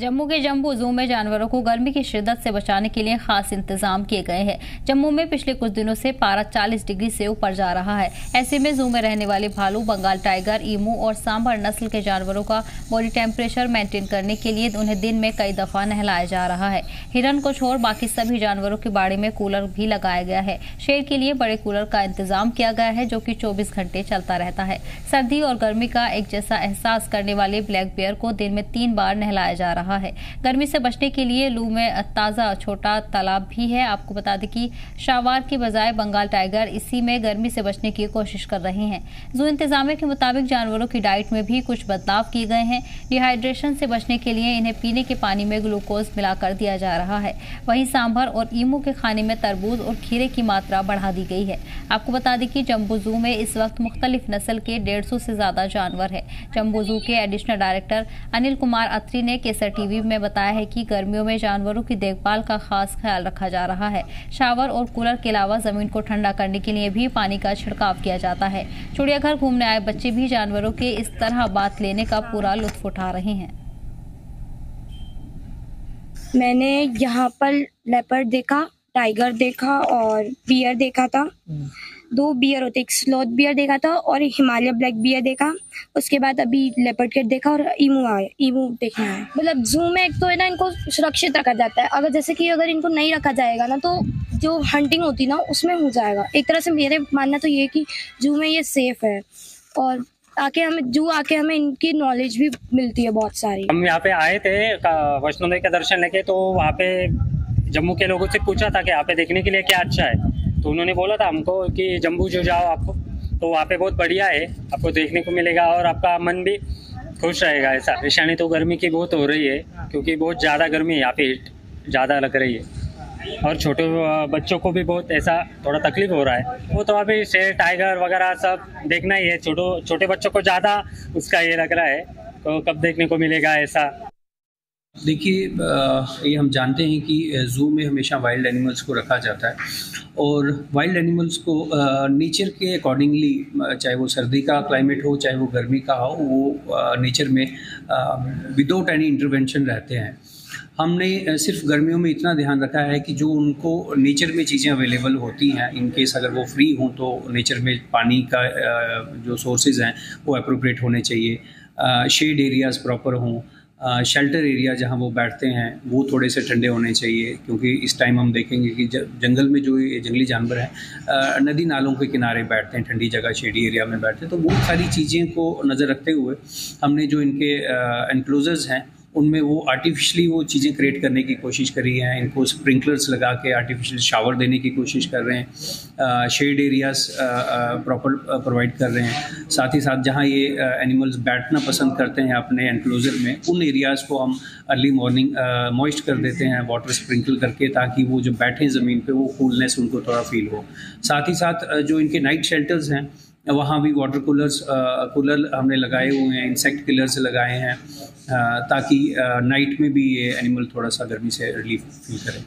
जम्मू के jumbo zoo में जानवरों को गर्मी की शिद्दत से बचाने के लिए खास इंतजाम किए गए हैं। जम्मू में पिछले कुछ दिनों से पारा 40 डिग्री से ऊपर जा रहा है। ऐसे में ज़ू में रहने वाले भालू, बंगाल टाइगर, ईमू और सांबर नस्ल के जानवरों का बॉडी टेम्परेचर मेंटेन करने के लिए उन्हें दिन में कई दफ़ा नहलाया जा रहा है। हिरन को छोड़ बाकी सभी जानवरों के बाड़े में कूलर भी लगाया गया है। शेर के लिए बड़े कूलर का इंतजाम किया गया है जो कि 24 घंटे चलता रहता है। सर्दी और गर्मी का एक जैसा एहसास करने वाले ब्लैक बेयर को दिन में 3 बार नहलाया जा रहा है। गर्मी से बचने के लिए लू में ताज़ा छोटा तालाब भी है। आपको बता दें कि शावार की बजाय बंगाल टाइगर इसी में गर्मी से बचने की कोशिश कर रहे हैं। ज़ू इंतजामिया के मुताबिक जानवरों की डाइट में भी कुछ बदलाव किए गए हैं। डिहाइड्रेशन से बचने के लिए इन्हें पीने के पानी में ग्लूकोज मिलाकर दिया जा रहा है। वहीं सांभर और ईमू के खाने में तरबूज और खीरे की मात्रा बढ़ा दी गई है। आपको बता दें कि जम्बो ज़ू में इस वक्त मुख्तलिफ नस्ल के 150 से ज़्यादा जानवर हैं। जम्बो ज़ू के एडिशनल डायरेक्टर अनिल कुमार अत्री ने केसर टीवी में बताया है कि गर्मियों में जानवरों की देखभाल का खास ख्याल रखा जा रहा है। शावर और कूलर के अलावा जमीन को ठंडा करने के लिए भी पानी का छिड़काव किया जाता है। चिड़ियाघर घूमने आए बच्चे भी जानवरों के इस तरह बात लेने का पूरा लुत्फ उठा रहे हैं। मैंने यहाँ पर लेपर्ड देखा, टाइगर देखा और बियर देखा था। 2 बियर होते, एक स्लोथ बियर देखा था और हिमालय ब्लैक बियर देखा। उसके बाद अभी लेपर्ड कैट देखा और ईमू देखना है। मतलब ज़ू में एक तो है ना, इनको सुरक्षित रखा जाता है। अगर जैसे कि अगर इनको नहीं रखा जाएगा ना तो जो हंटिंग होती ना उसमें हो जाएगा। एक तरह से मेरे मानना तो ये है कि ज़ू में ये सेफ है और ज़ू आके हमें इनकी नॉलेज भी मिलती है बहुत सारी। हम यहाँ पे आए थे वैष्णोदेवी का दर्शन लेके, तो वहाँ पे जम्मू के लोगों से पूछा था कि यहाँ पे देखने के लिए क्या अच्छा है, तो उन्होंने बोला था हमको कि जम्बूजू जाओ आपको, तो वहाँ पे बहुत बढ़िया है, आपको देखने को मिलेगा और आपका मन भी खुश रहेगा। ऐसा परेशानी तो गर्मी की बहुत हो रही है क्योंकि बहुत ज़्यादा गर्मी यहाँ पे ज़्यादा लग रही है और छोटे बच्चों को भी बहुत ऐसा थोड़ा तकलीफ हो रहा है। वो तो अभी शेर, टाइगर वगैरह सब देखना ही है। छोटे बच्चों को ज़्यादा उसका ये लग रहा है, तो कब देखने को मिलेगा ऐसा। देखिए, ये हम जानते हैं कि ज़ू में हमेशा वाइल्ड एनिमल्स को रखा जाता है और वाइल्ड एनिमल्स को नेचर के अकॉर्डिंगली, चाहे वो सर्दी का क्लाइमेट हो चाहे वो गर्मी का हो, वो नेचर में विदाउट एनी इंटरवेंशन रहते हैं। हमने सिर्फ गर्मियों में इतना ध्यान रखा है कि जो उनको नेचर में चीज़ें अवेलेबल होती हैं, इनकेस अगर वो फ्री हों तो नेचर में पानी का जो सोर्सेज हैं वो अप्रोप्रिएट होने चाहिए, शेड एरियाज़ प्रॉपर हों, शेल्टर एरिया जहां वो बैठते हैं वो थोड़े से ठंडे होने चाहिए क्योंकि इस टाइम हम देखेंगे कि जंगल में जो ये जंगली जानवर हैं नदी नालों के किनारे बैठते हैं, ठंडी जगह शेडी एरिया में बैठते हैं। तो वो सारी चीज़ें को नज़र रखते हुए हमने जो इनके एनक्लोजर्स हैं उनमें वो आर्टिफिशली वो चीज़ें क्रिएट करने की कोशिश करी हैं। इनको स्प्रिंकलर्स लगा के आर्टिफिशियल शावर देने की कोशिश कर रहे हैं, शेड एरियाज़ प्रॉपर प्रोवाइड कर रहे हैं। साथ ही साथ जहां ये एनिमल्स बैठना पसंद करते हैं अपने एनक्लोज़र में, उन एरियाज़ को हम अर्ली मॉर्निंग मॉइस्ट कर देते हैं वाटर स्प्रिंकल करके, ताकि वो जो बैठें ज़मीन पर वो कूलनेस उनको थोड़ा फील हो। साथ ही साथ जो इनके नाइट शेल्टर्स हैं वहाँ भी वाटर कूलर हमने लगाए हुए हैं, इंसेक्ट किलर्स लगाए हैं ताकि नाइट में भी ये एनिमल थोड़ा सा गर्मी से रिलीफ फील करें।